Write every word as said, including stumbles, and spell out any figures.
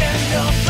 General.